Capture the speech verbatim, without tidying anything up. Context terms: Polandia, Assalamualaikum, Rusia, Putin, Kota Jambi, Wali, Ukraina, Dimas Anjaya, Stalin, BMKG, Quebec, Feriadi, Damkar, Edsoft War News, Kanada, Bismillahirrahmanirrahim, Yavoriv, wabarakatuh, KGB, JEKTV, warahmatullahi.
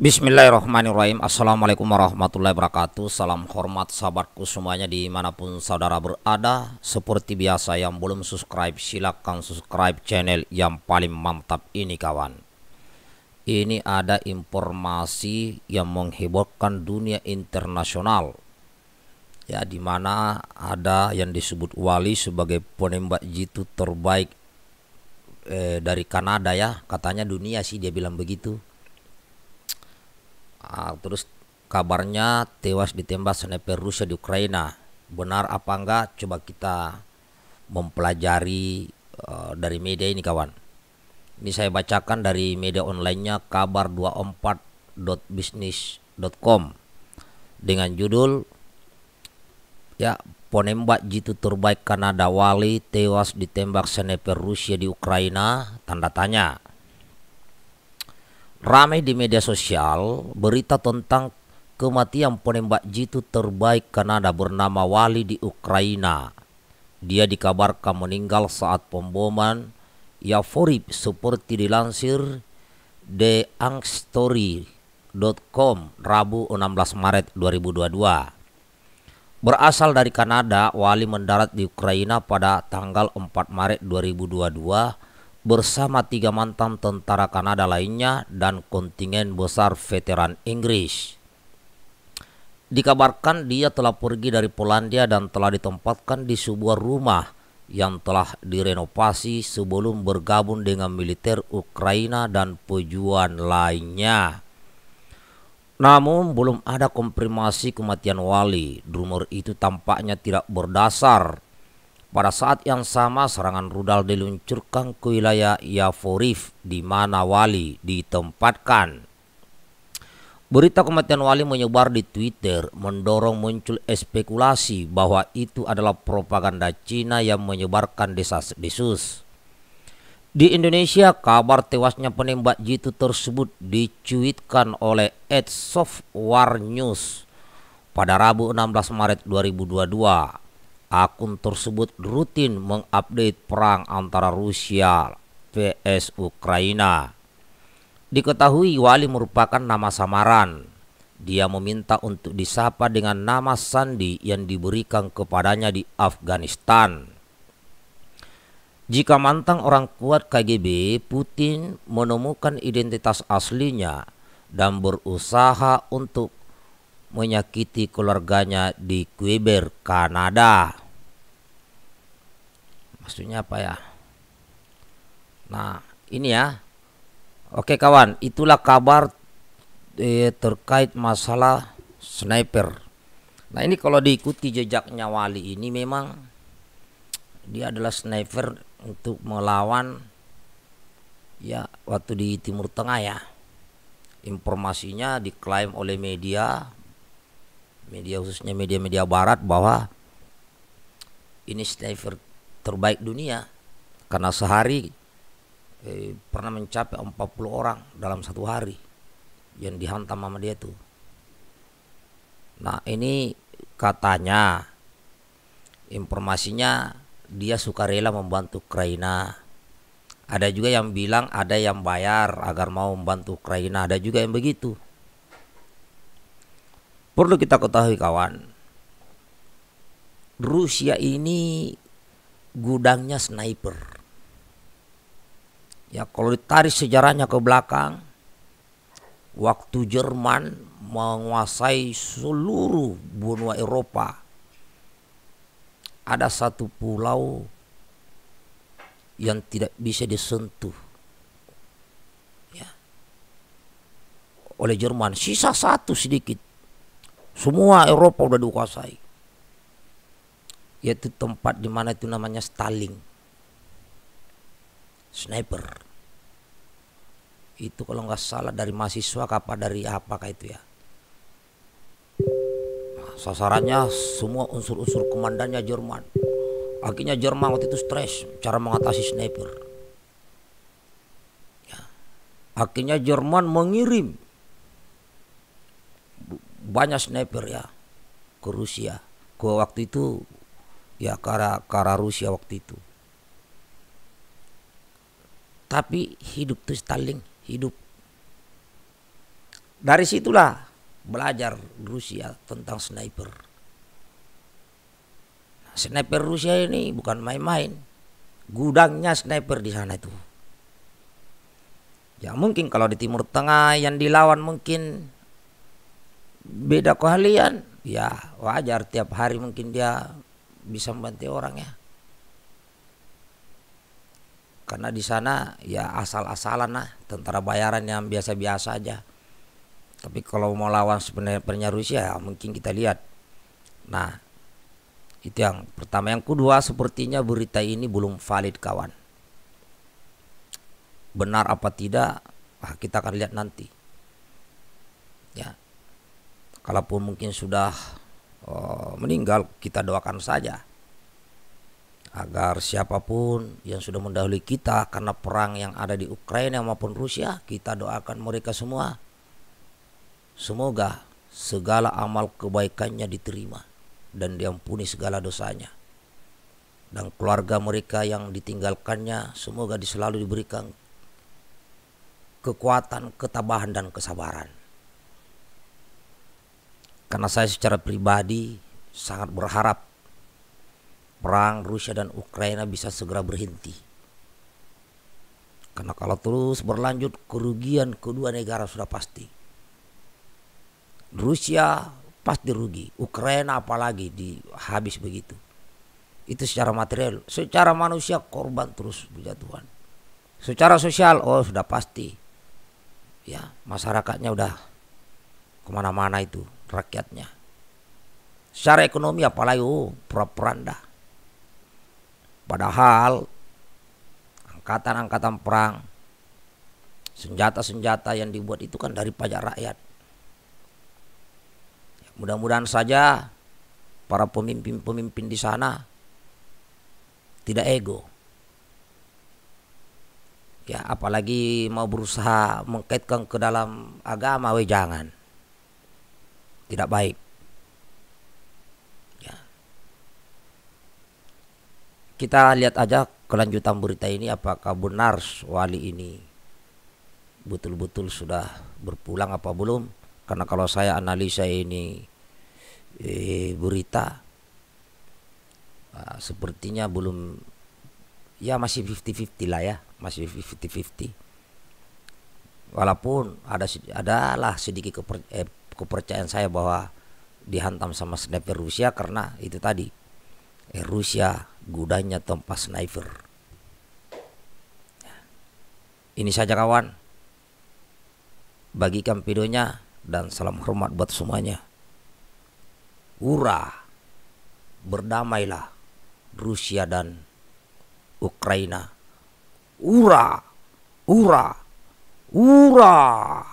Bismillahirrahmanirrahim. Assalamualaikum warahmatullahi wabarakatuh. Salam hormat sahabatku semuanya dimanapun saudara berada. Seperti biasa yang belum subscribe silakan subscribe channel yang paling mantap ini kawan. Ini ada informasi yang menghebohkan dunia internasional. Ya, dimana ada yang disebut Wali sebagai penembak jitu terbaik eh, dari Kanada ya. Katanya dunia sih dia bilang begitu. Ah, terus kabarnya tewas ditembak sniper Rusia di Ukraina. Benar apa enggak? Coba kita mempelajari uh, dari media ini kawan. Ini saya bacakan dari media onlinenya kabar dua puluh empat dot bisnis dot com dengan judul ya penembak jitu terbaik Kanada Wali tewas ditembak sniper Rusia di Ukraina tanda tanya. Ramai di media sosial berita tentang kematian penembak jitu terbaik Kanada bernama Wali di Ukraina. Dia dikabarkan meninggal saat pemboman Yavoriv seperti dilansir the ang story dot com Rabu enam belas Maret dua ribu dua puluh dua. Berasal dari Kanada, Wali mendarat di Ukraina pada tanggal empat Maret dua ribu dua puluh dua. Bersama tiga mantan tentara Kanada lainnya dan kontingen besar veteran Inggris. Dikabarkan dia telah pergi dari Polandia dan telah ditempatkan di sebuah rumah yang telah direnovasi sebelum bergabung dengan militer Ukraina dan pejuang lainnya. Namun belum ada konfirmasi kematian Wali. Rumor itu tampaknya tidak berdasar. Pada saat yang sama, serangan rudal diluncurkan ke wilayah Yavoriv di mana Wali ditempatkan. Berita kematian Wali menyebar di Twitter mendorong muncul spekulasi bahwa itu adalah propaganda Cina yang menyebarkan desas-desus. Di Indonesia, kabar tewasnya penembak jitu tersebut dicuitkan oleh Edsoft War News pada Rabu enam belas Maret dua ribu dua puluh dua. Akun tersebut rutin mengupdate perang antara Rusia versus Ukraina. Diketahui Wali merupakan nama samaran. Dia meminta untuk disapa dengan nama sandi yang diberikan kepadanya di Afghanistan. Jika mantan orang kuat K G B, Putin menemukan identitas aslinya dan berusaha untuk menyakiti keluarganya di Quebec, Kanada. Maksudnya apa ya? Nah, ini ya. Oke kawan, itulah kabar eh, terkait masalah sniper. Nah, ini kalau diikuti jejaknya Wali ini memang dia adalah sniper untuk melawan ya waktu di Timur Tengah ya. Informasinya diklaim oleh media media khususnya media-media barat bahwa ini sniper terbaik dunia karena sehari eh, pernah mencapai empat puluh orang dalam satu hari yang dihantam sama dia tuh. Nah, ini katanya informasinya dia suka rela membantu Ukraina. Ada juga yang bilang ada yang bayar agar mau membantu Ukraina, ada juga yang begitu. Perlu kita ketahui kawan, Rusia ini gudangnya sniper. Ya, kalau ditarik sejarahnya ke belakang, waktu Jerman menguasai seluruh benua Eropa, ada satu pulau yang tidak bisa disentuh ya, oleh Jerman. Sisa satu sedikit. Semua Eropa udah dikuasai, yaitu tempat dimana itu namanya Staling Sniper. Itu kalau nggak salah dari mahasiswa apa dari apakah itu ya. Nah, sasarannya semua unsur-unsur komandannya Jerman. Akhirnya Jerman waktu itu stres cara mengatasi sniper ya. Akhirnya Jerman mengirim banyak sniper ya ke Rusia, ke waktu itu ya ke arah, ke arah Rusia waktu itu. Tapi hidup tuh Stalin hidup. Dari situlah belajar Rusia tentang sniper. Nah, sniper Rusia ini bukan main-main. Gudangnya sniper di sana itu. Ya mungkin kalau di Timur Tengah yang dilawan mungkin beda keahlian. Ya wajar, tiap hari mungkin dia bisa membantu orang ya. Karena di sana ya asal-asalan lah, tentara bayaran yang biasa-biasa aja. Tapi kalau mau lawan sebenarnya Rusia ya mungkin kita lihat. Nah itu yang pertama. Yang kedua, sepertinya berita ini belum valid kawan. Benar apa tidak, nah, kita akan lihat nanti. Ya, kalaupun mungkin sudah oh, meninggal, kita doakan saja agar siapapun yang sudah mendahului kita karena perang yang ada di Ukraina maupun Rusia, kita doakan mereka semua. Semoga segala amal kebaikannya diterima dan diampuni segala dosanya. Dan keluarga mereka yang ditinggalkannya semoga selalu diberikan kekuatan, ketabahan, dan kesabaran. Karena saya secara pribadi sangat berharap perang Rusia dan Ukraina bisa segera berhenti. Karena kalau terus berlanjut, kerugian kedua negara sudah pasti. Rusia pasti rugi, Ukraina apalagi dihabis begitu. Itu secara material, secara manusia korban terus berjatuhan. Secara sosial, oh sudah pasti. Ya, masyarakatnya udah kemana-mana itu, rakyatnya. Secara ekonomi apalagi, oh pra-peranda. Padahal angkatan-angkatan perang, senjata-senjata yang dibuat itu kan dari pajak rakyat. Mudah-mudahan saja para pemimpin-pemimpin di sana tidak ego. Ya, apalagi mau berusaha mengkaitkan ke dalam agama, we jangan. Tidak baik. Ya. Kita lihat aja kelanjutan berita ini, apakah benar Wali ini betul-betul sudah berpulang apa belum? Karena kalau saya analisa ini eh, berita nah, sepertinya belum, ya masih fifty fifty lah ya, masih fifty fifty. Walaupun ada adalah sedikit keper, eh, kepercayaan saya bahwa dihantam sama sniper Rusia karena itu tadi eh, Rusia gudangnya tempat sniper. Ini saja kawan, bagikan videonya. Dan salam hormat buat semuanya. Hurrah, berdamailah Rusia dan Ukraina. Hurrah, hurrah, hurrah.